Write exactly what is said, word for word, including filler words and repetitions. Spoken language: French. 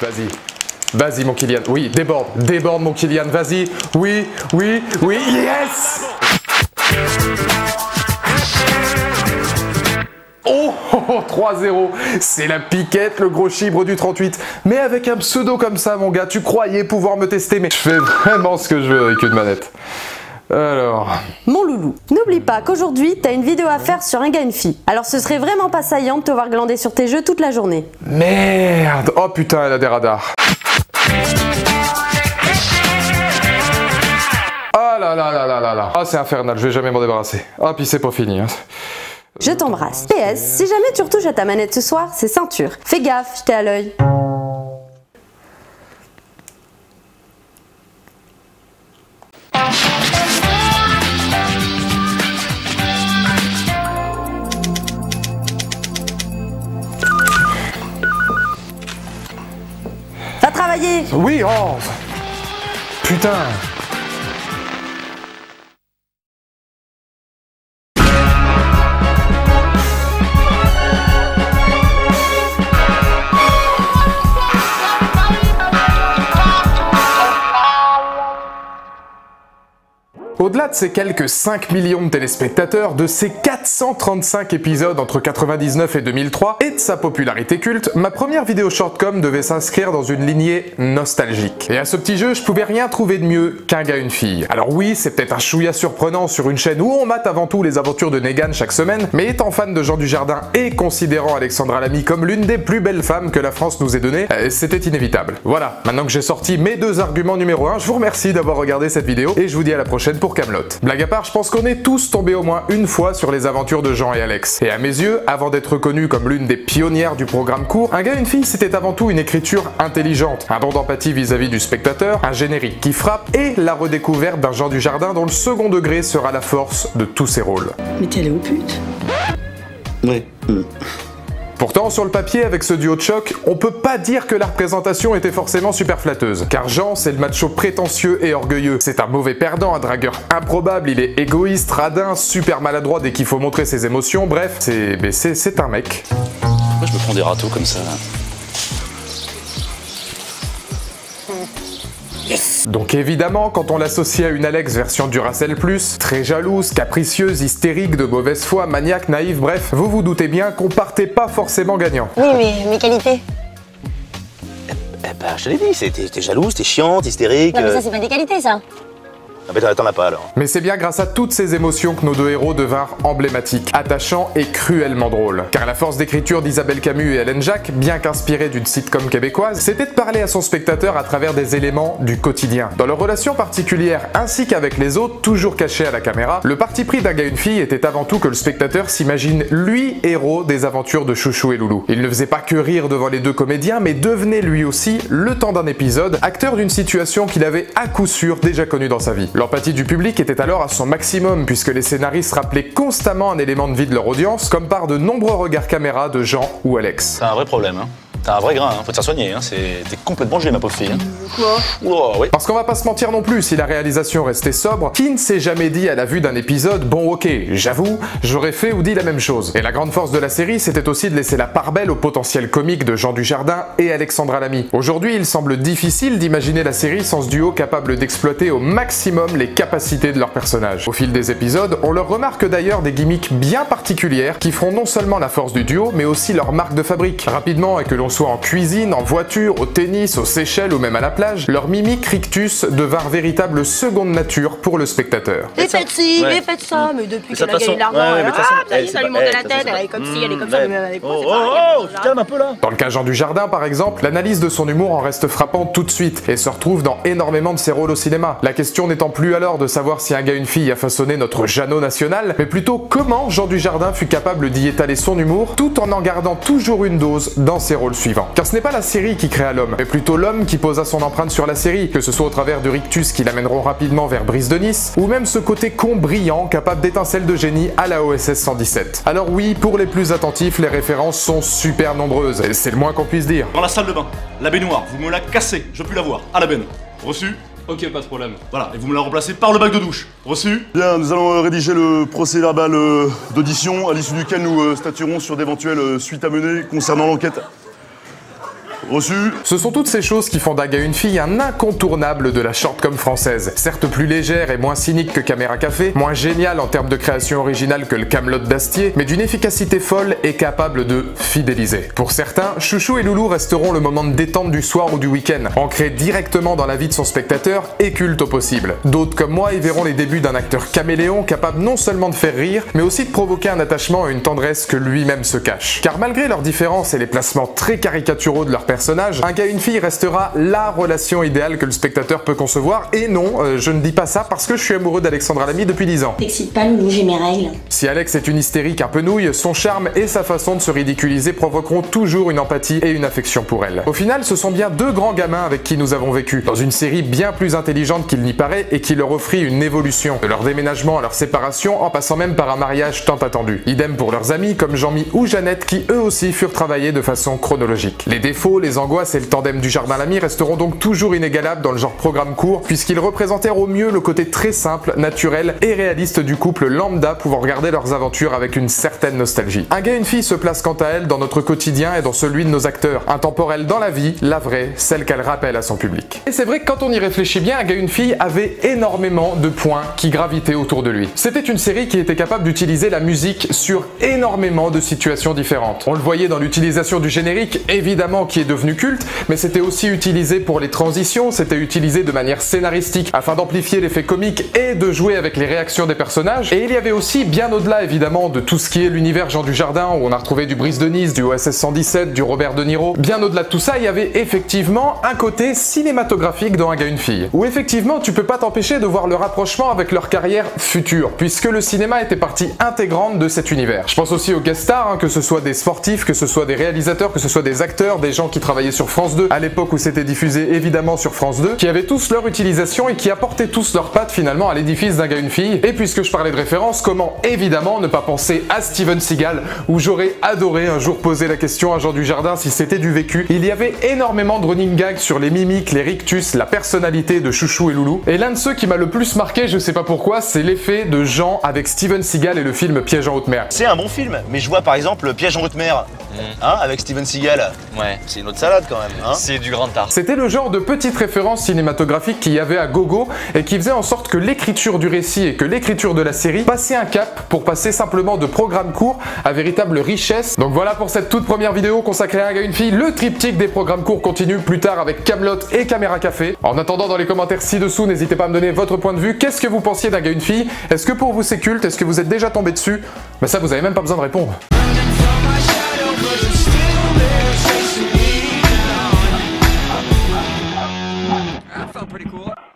Vas-y. Vas-y, mon Kylian. Oui, déborde. Déborde, mon Kylian. Vas-y. Oui, oui, oui. Yes! Oh, oh, oh, trois zéro, c'est la piquette, le gros chibre du trente-huit. Mais avec un pseudo comme ça, mon gars, tu croyais pouvoir me tester, mais je fais vraiment ce que je veux avec une manette. Alors... Mon loulou, n'oublie pas qu'aujourd'hui, t'as une vidéo à faire sur Un Gars Une Fille. Alors ce serait vraiment pas saillant de te voir glander sur tes jeux toute la journée. Merde. Oh putain, elle a des radars. Ah là là là là là là. Ah, c'est infernal, je vais jamais m'en débarrasser. Ah, puis c'est pas fini, hein. Je t'embrasse. P S, si jamais tu retouches à ta manette ce soir, c'est ceinture. Fais gaffe, j'étais à l'œil. Va travailler. Oui, oh putain. Au-delà de ces quelques cinq millions de téléspectateurs, de ses quatre cent trente-cinq épisodes entre quatre-vingt-dix-neuf et deux mille trois, et de sa popularité culte, ma première vidéo shortcom devait s'inscrire dans une lignée nostalgique. Et à ce petit jeu, je pouvais rien trouver de mieux qu'un gars une fille. Alors oui, c'est peut-être un chouïa surprenant sur une chaîne où on mate avant tout les aventures de Negan chaque semaine, mais étant fan de Jean Dujardin et considérant Alexandra Lamy comme l'une des plus belles femmes que la France nous ait donnée, euh, c'était inévitable. Voilà, maintenant que j'ai sorti mes deux arguments numéro un, je vous remercie d'avoir regardé cette vidéo, et je vous dis à la prochaine pour pour Kaamelott. Blague à part, je pense qu'on est tous tombés au moins une fois sur les aventures de Jean et Alex. Et à mes yeux, avant d'être reconnue comme l'une des pionnières du programme court, Un gars une fille c'était avant tout une écriture intelligente, un don d'empathie vis-à-vis du spectateur, un générique qui frappe et la redécouverte d'un Jean Dujardin dont le second degré sera la force de tous ses rôles. Mais t'es allé aux putes ? Ouais. Mmh. Pourtant, sur le papier, avec ce duo de choc, on peut pas dire que la représentation était forcément super flatteuse. Car Jean, c'est le macho prétentieux et orgueilleux. C'est un mauvais perdant, un dragueur improbable, il est égoïste, radin, super maladroit dès qu'il faut montrer ses émotions, bref, c'est... mais c'est... c'est un mec. Pourquoi je me prends des râteaux comme ça, là ? Yes. Donc évidemment, quand on l'associe à une Alex version Duracell Plus, très jalouse, capricieuse, hystérique, de mauvaise foi, maniaque, naïve, bref, vous vous doutez bien qu'on partait pas forcément gagnant. Oui, mais mes qualités. Euh, euh, bah, je l'ai dit, t'es jalouse, t'es chiante, hystérique... Non mais ça, c'est pas des qualités, ça. Ah ben t'en as pas alors. Mais c'est bien grâce à toutes ces émotions que nos deux héros devinrent emblématiques, attachants et cruellement drôles. Car à la force d'écriture d'Isabelle Camus et Alain Jacques, bien qu'inspirée d'une sitcom québécoise, c'était de parler à son spectateur à travers des éléments du quotidien. Dans leur relation particulière ainsi qu'avec les autres, toujours cachés à la caméra, le parti pris d'Un Gars Une Fille était avant tout que le spectateur s'imagine lui héros des aventures de Chouchou et Loulou. Il ne faisait pas que rire devant les deux comédiens, mais devenait lui aussi, le temps d'un épisode, acteur d'une situation qu'il avait à coup sûr déjà connue dans sa vie. L'empathie du public était alors à son maximum puisque les scénaristes rappelaient constamment un élément de vie de leur audience, comme par de nombreux regards caméra de Jean ou Alex. C'est un vrai problème, hein. T'as un vrai grain, hein. Faut te faire soigner, hein. T'es complètement gelé, ma pauvre fille. Hein. Quoi ? Oh, oui. Parce qu'on va pas se mentir non plus, si la réalisation restait sobre, qui ne s'est jamais dit à la vue d'un épisode « Bon ok, j'avoue, j'aurais fait ou dit la même chose ». Et la grande force de la série, c'était aussi de laisser la part belle au potentiel comique de Jean Dujardin et Alexandra Lamy. Aujourd'hui, il semble difficile d'imaginer la série sans ce duo capable d'exploiter au maximum les capacités de leurs personnages. Au fil des épisodes, on leur remarque d'ailleurs des gimmicks bien particulières qui feront non seulement la force du duo, mais aussi leur marque de fabrique. Rapidement, et que l'on soit en cuisine, en voiture, au tennis, aux Seychelles ou même à la plage, leur mimique rictus devint véritable seconde nature pour le spectateur. Mais faites ci, mais faites ça, mais depuis qu'elle a gagné l'argent, ah, ça lui monte à la tête, elle est comme ci, elle est comme ça, elle est comme ça. Oh, oh, calme un peu là. Dans le cas Jean Dujardin, par exemple, l'analyse de son humour en reste frappante tout de suite et se retrouve dans énormément de ses rôles au cinéma. La question n'étant plus alors de savoir si un gars une fille a façonné notre Jeannot national, mais plutôt comment Jean Dujardin fut capable d'y étaler son humour tout en en gardant toujours une dose dans ses rôles suivants. Car ce n'est pas la série qui créa l'homme, mais plutôt l'homme qui posa son empreinte sur la série, que ce soit au travers de rictus qui l'amèneront rapidement vers Brice de Nice, ou même ce côté con brillant capable d'étincelles de génie à la O S S cent dix-sept. Alors oui, pour les plus attentifs, les références sont super nombreuses, et c'est le moins qu'on puisse dire. Dans la salle de bain, la baignoire, vous me la cassez, je peux la voir, à la benne. Reçu ? Ok, pas de problème. Voilà, et vous me la remplacez par le bac de douche. Reçu ? Bien, nous allons euh, rédiger le procès-verbal euh, d'audition, à l'issue duquel nous euh, statuerons sur d'éventuelles euh, suites à mener concernant l'enquête. Reçu. Ce sont toutes ces choses qui font d'Un Gars Une Fille un incontournable de la shortcom française. Certes plus légère et moins cynique que Caméra Café, moins géniale en termes de création originale que le Kaamelott d'Astier, mais d'une efficacité folle et capable de fidéliser. Pour certains, Chouchou et Loulou resteront le moment de détente du soir ou du week-end, ancré directement dans la vie de son spectateur et culte au possible. D'autres comme moi y verront les débuts d'un acteur caméléon capable non seulement de faire rire, mais aussi de provoquer un attachement et une tendresse que lui-même se cache. Car malgré leurs différences et les placements très caricaturaux de leurs personnages, Un gars une fille restera la relation idéale que le spectateur peut concevoir, et non, euh, je ne dis pas ça parce que je suis amoureux d'Alexandra Lamy depuis dix ans. T'excites pas, Loulou, j'ai mes règles. Si Alex est une hystérique un peu nouille, son charme et sa façon de se ridiculiser provoqueront toujours une empathie et une affection pour elle. Au final, ce sont bien deux grands gamins avec qui nous avons vécu, dans une série bien plus intelligente qu'il n'y paraît et qui leur offrit une évolution, de leur déménagement à leur séparation en passant même par un mariage tant attendu. Idem pour leurs amis comme Jean-Mi ou Jeannette qui eux aussi furent travaillés de façon chronologique. Les défauts, les angoisses et le tandem du Jardin Lamy resteront donc toujours inégalables dans le genre programme court puisqu'ils représentèrent au mieux le côté très simple, naturel et réaliste du couple lambda pouvant regarder leurs aventures avec une certaine nostalgie. Un gars et une fille se place quant à elle dans notre quotidien et dans celui de nos acteurs, intemporelle dans la vie, la vraie, celle qu'elle rappelle à son public. Et c'est vrai que quand on y réfléchit bien, Un gars une fille avait énormément de points qui gravitaient autour de lui. C'était une série qui était capable d'utiliser la musique sur énormément de situations différentes. On le voyait dans l'utilisation du générique, évidemment qui est devenu culte, mais c'était aussi utilisé pour les transitions, c'était utilisé de manière scénaristique afin d'amplifier l'effet comique et de jouer avec les réactions des personnages. Et il y avait aussi bien au-delà évidemment de tout ce qui est l'univers Jean Dujardin où on a retrouvé du Brice de Nice, du O S S cent dix-sept, du Robert De Niro. Bien au-delà de tout ça, il y avait effectivement un côté cinématographique dans Un gars une fille, où effectivement tu peux pas t'empêcher de voir le rapprochement avec leur carrière future, puisque le cinéma était partie intégrante de cet univers. Je pense aussi aux guest stars, hein, que ce soit des sportifs, que ce soit des réalisateurs, que ce soit des acteurs, des gens qui travaillaient sur France deux, à l'époque où c'était diffusé évidemment sur France deux, qui avaient tous leur utilisation et qui apportaient tous leurs pattes finalement à l'édifice d'Un gars une fille. Et puisque je parlais de référence, comment évidemment ne pas penser à Steven Seagal, où j'aurais adoré un jour poser la question à Jean Dujardin si c'était du vécu. Il y avait énormément de running gags sur les mimiques, les rictus, la personnalité de Chouchou et Loulou. Et l'un de ceux qui m'a le plus marqué, je sais pas pourquoi, c'est l'effet de Jean avec Steven Seagal et le film Piège en haute mer. C'est un bon film, mais je vois par exemple Piège en haute mer, mmh. hein, avec Steven Seagal. Ouais. C'est une autre salade quand même. Hein, c'est du grand art. C'était le genre de petite référence cinématographique qu'il y avait à gogo et qui faisait en sorte que l'écriture du récit et que l'écriture de la série passait un cap pour passer simplement de programme court à véritable richesse. Donc voilà pour cette toute première vidéo consacrée à Un gars une fille. Le triptyque des programmes courts continue plus tard avec Kaamelott et Caméra Café. En attendant, dans les commentaires ci-dessous, n'hésitez pas à me donner votre point de vue. Qu'est-ce que vous pensiez d'Un gars une fille? Est-ce que pour vous c'est culte? Est-ce que vous êtes déjà tombé dessus? Bah ça, vous avez même pas besoin de répondre. I felt pretty cool.